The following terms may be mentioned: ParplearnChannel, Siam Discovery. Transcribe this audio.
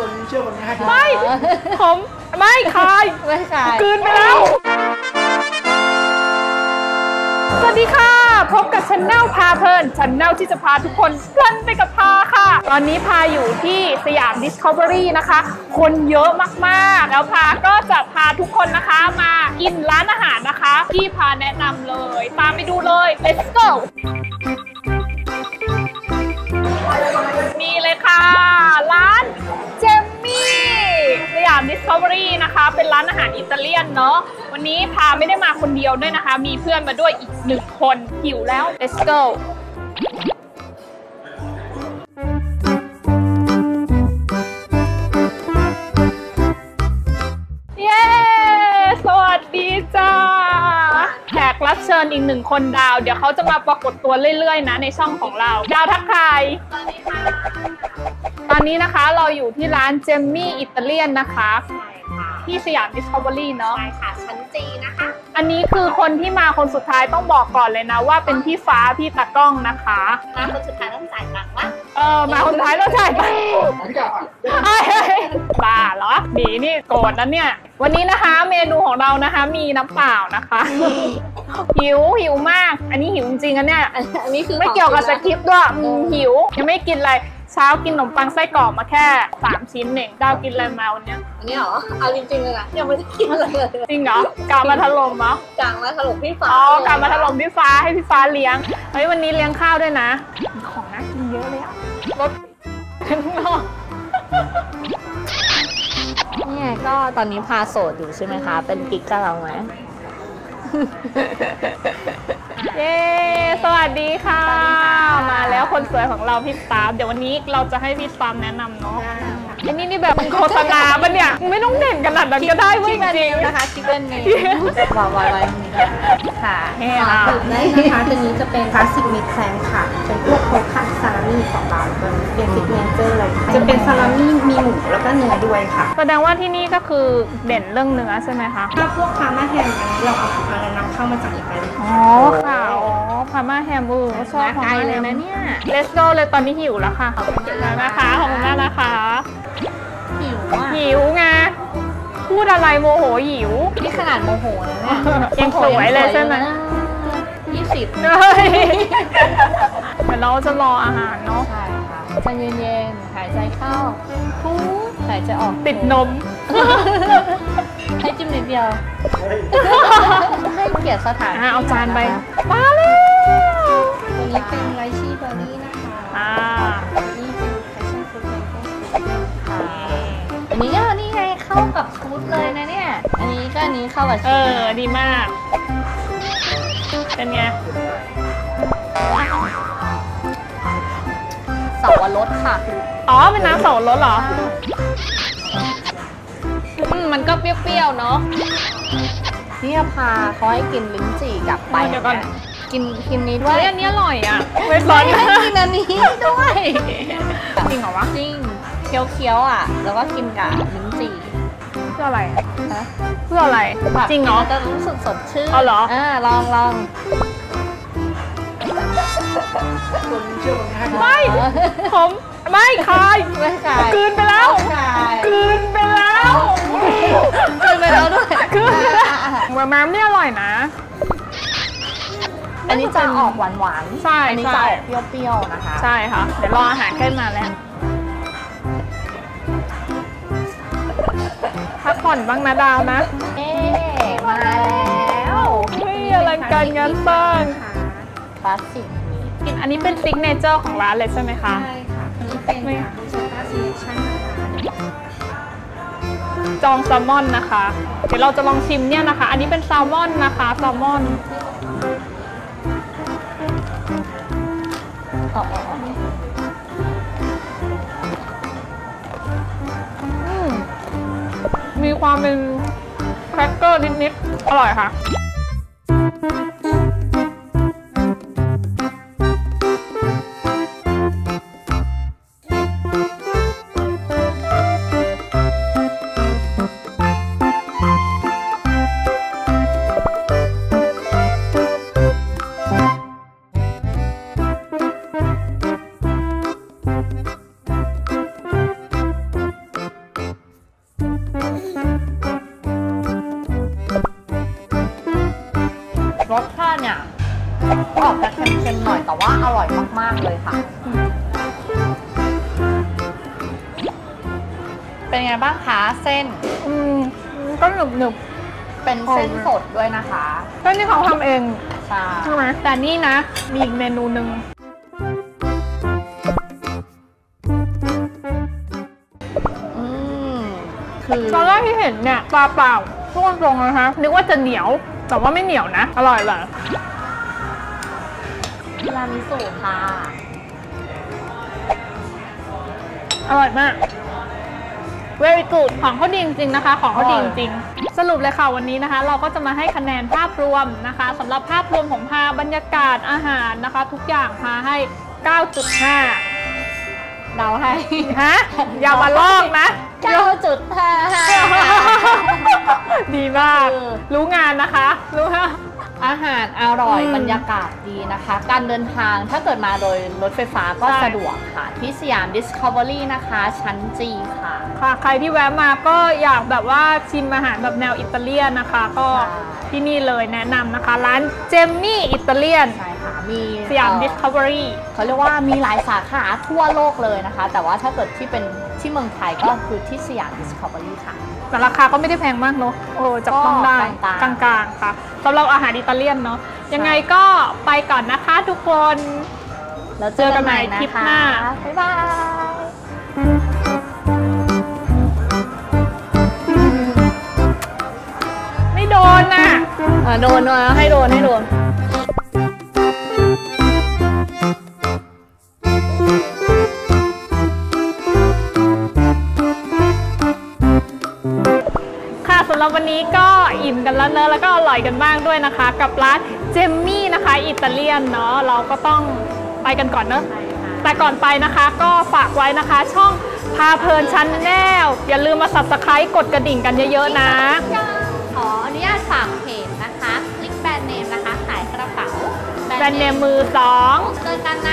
คนเชื่อคนง่ายไม่ผมไม่คายไม่คายกลืนไปแล้วสวัสดีค่ะพบกับChannelพาเพลินChannelที่จะพาทุกคนเพลินไปกับพาค่ะตอนนี้พาอยู่ที่สยาม Discovery นะคะคนเยอะมากๆแล้วพาก็จะพาทุกคนนะคะมากินร้านอาหารนะคะที่พาแนะนำเลยตามไปดูเลย Let's go นี่เลยค่ะร้านเจมมี่สยาม Discovery นะคะเป็นร้านอาหารอิตาเลียนเนาะวันนี้พาไม่ได้มาคนเดียวด้วยนะคะมีเพื่อนมาด้วยอีกหนึ่งคนหิวแล้ว Let's go เย้สวัสดีจ้าแขกรับเชิญอีกหนึ่งคนดาวเดี๋ยวเขาจะมาปรากฏตัวเรื่อยๆนะในช่องของเราดาวทักทายตอนนี้นะคะเราอยู่ที่ร้านเจมมี่อิตาเลียนนะคะที่สยาม Discovery เนาะใช่ค่ะชั้นจีนะคะอันนี้คือคนที่มาคนสุดท้ายต้องบอกก่อนเลยนะว่าเป็นพี่ฟ้าพี่ตากล้องนะคะมาคนสุดท้ายต้องจ่ายตังค์วะมาคนสุดท้ายต้องจ่ายตังค์บ้าเหรอดีนี่โกรธนะเนี่ยวันนี้นะคะเมนูของเรานะคะมีน้ำเปล่านะคะหิวมากอันนี้หิวจริงนะเนี่ยอันนี้คือไม่เกี่ยวกับสคริปต์ด้วยหิวยังไม่กินอะไรเช้ากินขนมปังไส้กรอกมาแค่3ชิ้นเองดาวกินอะไรมาวันนี้เหรอเอาจริงๆเลยนะยังไม่ได้กินอะไรเลยจริงเหรอกลับมาถล่มเหรอกลับมาถล่มพี่ฟ้าอ๋อกลับมาถล่มพี่ฟ้าให้พี่ฟ้าเลี้ยงเฮ้ยวันนี้เลี้ยงข้าวด้วยนะของน่ากินเยอะเลยอะรถข้างนอกนี่ก็ตอนนี้พาโสดอยู่ใช่ไหมคะเป็นกิ๊กกับเราไหมเย้สวัสดีค่ะมาแล้วคนสวยของเราพี่ตามเดี๋ยววันนี้เราจะให้พี่ตามแนะนำเนาะไอ้นี่แบบโฆษณาปะเนี่ยไม่ต้องเด่นขนาดนั้นก็ได้เว้ยจริงนะคะชิคเก้นเนยวายมีค่ะสุดนี้นะคะตัวนี้จะเป็นคลาสสิกมิดแคลงค่ะเป็นพวกโคคัสซาลามี่ของเราเป็นซิกเนเจอร์เลยจะเป็นซาลามี่มีหมูแล้วก็เนื้อด้วยค่ะแสดงว่าที่นี่ก็คือเด่นเรื่องเนื้อใช่ไหมคะถ้าพวกพาร์มาแฮมอันนี้เราเอาอะไรนำเข้ามาจากอิตาลีอ๋อค่ะอ๋อพาร์มาแฮมชอบของอะไรนะเนี่ยเลสโก้เลยตอนนี้หิวแล้วค่ะขอบคุณนะคะขอบคุณมากนะคะหิวไงพูดอะไรโมโหหิวนี่ขนาดโมโหนะเนี่ยยังสวยเลยใช่ไหม20เลยเหมือนเราจะรออาหารเนาะใช่ค่ะใจเย็นๆหายใจเข้าพูดหายใจออกติดนมให้จิ้มนิดเดียวให้เกียรติสถานเอาจานไปมาเลยตัวนี้เป็นไรชี่เบอร์รี่นะคะนี่ก็นี่ไงเข้ากับชุดเลยนะเนี่ยอันนี้ก็อันนี้เข้ากับชุดดีมากเป็นไงเสาวรสค่ะอ๋อเป็นน้ำเสาวรสเหรอมันก็เปรี้ยวๆเนาะนี่พาเขาให้กินลิ้นจี่กลับไปเดี๋ยวก่อนกินนี้ด้วยอันนี้อร่อยอ่ะไม่ร้อนไม่กินอันนี้ด้วยจริงเหรอวะจริงเคี้ยวๆอ่ะแล้วก็กินกับลิ้นจี่เพื่ออะไรนะเพื่ออะไรจริงเหรอจะรู้สึกสดชื่นอ๋อเหรอลองคนเชื่อคนง่ายผมไม่คายกืนไปแล้วกืนไปแล้วกืนไปแล้วด้วยกืนแมมนี่อร่อยนะอันนี้จะออกหวานๆใช่อันนี้จะออกเปรี้ยวๆนะคะใช่ค่ะเดี๋ยวรออาหารขึ้นมาแล้วพักผ่อนบ้างนะดาวนะเอ๊มาแล้วไม่อะไรกันงานบ้างคลาสสิกกินอันนี้เป็นซิกเนเจอร์ของร้านเลยใช่ไหมคะใช่ค่ะอันนี้เป็นคลาสสิกชั้นจองแซลมอนนะคะเดี๋ยวเราจะลองชิมเนี่ยนะคะอันนี้เป็นแซลมอนนะคะแซลมอนมีความเป็นแครกเกอร์นิดๆอร่อยค่ะ ว่าอร่อยมากๆเลยค่ะเป็นไงบ้างคะเส้นก็หนึบๆเป็นเส้นสดด้วยนะคะเส้นที่เขาทำเองใช่ไหมแต่นี่นะมีอีกเมนูหนึ่งตอนแรกที่เห็นเนี่ยปลาเปล่าพูดตรงๆนะคะนึกว่าจะเหนียวแต่ว่าไม่เหนียวนะอร่อยเลยรามิสุค่ะอร่อยมากvery good ของเขาดีจริงๆนะคะของเขาดีจริงๆสรุปเลยค่ะวันนี้นะคะเราก็จะมาให้คะแนนภาพรวมนะคะสำหรับภาพรวมของพาบรรยากาศอาหารนะคะทุกอย่างพาให้ 9.5 เราให้ฮะอย่ามาลอกนะ 9.5 ดีมากรู้งานนะคะรู้ค่ะอาหารอร่อยบรรยากาศดีนะคะการเดินทางถ้าเกิดมาโดยรถไฟฟ้าก็สะดวกค่ะที่สยาม Discovery นะคะชั้นจีค่ะค่ะใครที่แวะมาก็อยากแบบว่าชิมอาหารแบบแนวอิตาเลียนนะคะก็ที่นี่เลยแนะนำนะคะร้านเจมมี่อิตาเลียนใช่ค่ะมีสยาม Discovery เขาเรียกว่ามีหลายสาขาทั่วโลกเลยนะคะแต่ว่าถ้าเกิดที่เป็นที่เมืองไทยก็คือที่สยาม Discovery ค่ะแต่ราคาก็ไม่ได้แพงมากเนาะจับต้องได้กลางๆค่ะสำหรับอาหารอิตาเลียนเนาะยังไงก็ไปก่อนนะคะทุกคนแล้วเจอกันใหม่คลิปหน้าบ๊ายบายโดนนะโดนนะให้โดนค่ะสำหรับวันนี้ก็อิ่มกันแล้วเนอะแล้วก็อร่อยกันบ้างด้วยนะคะกับร้านเจมมี่นะคะอิตาเลียนเนาะเราก็ต้องไปกันก่อนเนอะแต่ก่อนไปนะคะก็ฝากไว้นะคะช่องพาเพลินชั้นแนวอย่าลืมมา subscribe กดกระดิ่งกันเยอะๆนะขออนุญาตฝากเพจนะคะคลิกแบรนด์เนมนะคะขายกระเป๋าแบรนด์เนมมือ 2เจอกันใน